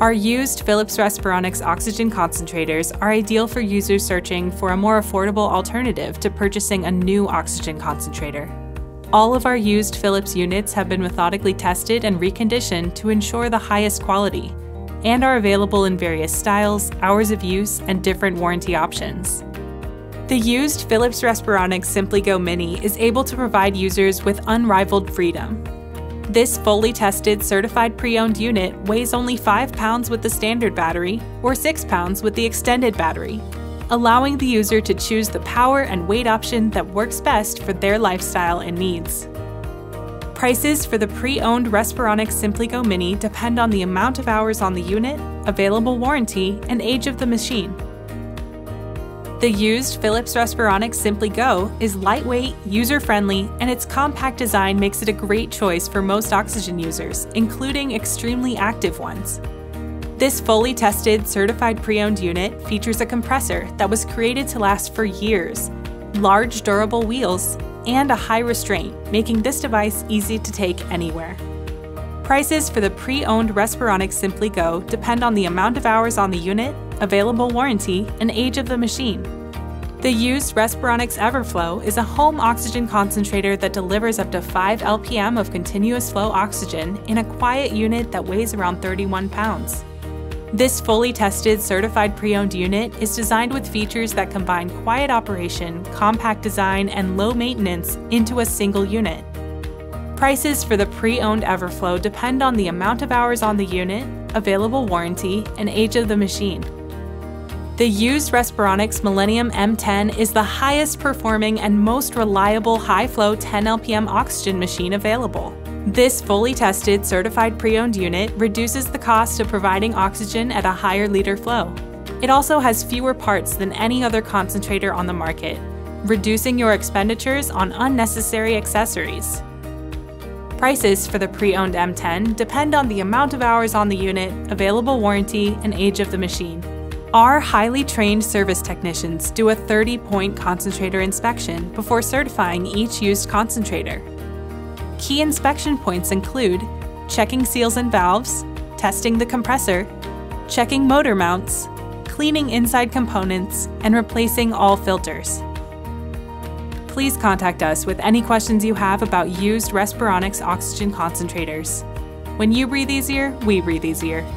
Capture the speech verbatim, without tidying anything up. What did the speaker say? Our used Philips Respironics oxygen concentrators are ideal for users searching for a more affordable alternative to purchasing a new oxygen concentrator. All of our used Philips units have been methodically tested and reconditioned to ensure the highest quality, and are available in various styles, hours of use, and different warranty options. The used Philips Respironics Simply Go Mini is able to provide users with unrivaled freedom. This fully tested, certified pre-owned unit weighs only five pounds with the standard battery or six pounds with the extended battery, allowing the user to choose the power and weight option that works best for their lifestyle and needs. Prices for the pre-owned Respironics Simply Go Mini depend on the amount of hours on the unit, available warranty, and age of the machine. The used Philips Respironics Simply Go is lightweight, user-friendly, and its compact design makes it a great choice for most oxygen users, including extremely active ones. This fully tested, certified pre-owned unit features a compressor that was created to last for years, large durable wheels, and a high restraint, making this device easy to take anywhere. Prices for the pre-owned Respironics Simply Go depend on the amount of hours on the unit, available warranty, and age of the machine. The used Respironics Everflow is a home oxygen concentrator that delivers up to five L P M of continuous flow oxygen in a quiet unit that weighs around thirty-one pounds. This fully tested, certified pre-owned unit is designed with features that combine quiet operation, compact design, and low maintenance into a single unit. Prices for the pre-owned Everflow depend on the amount of hours on the unit, available warranty, and age of the machine. The used Respironics Millennium M ten is the highest performing and most reliable high-flow ten L P M oxygen machine available. This fully tested, certified pre-owned unit reduces the cost of providing oxygen at a higher liter flow. It also has fewer parts than any other concentrator on the market, reducing your expenditures on unnecessary accessories. Prices for the pre-owned M ten depend on the amount of hours on the unit, available warranty, and age of the machine. Our highly trained service technicians do a thirty point concentrator inspection before certifying each used concentrator. Key inspection points include checking seals and valves, testing the compressor, checking motor mounts, cleaning inside components, and replacing all filters. Please contact us with any questions you have about used Respironics oxygen concentrators. When you breathe easier, we breathe easier.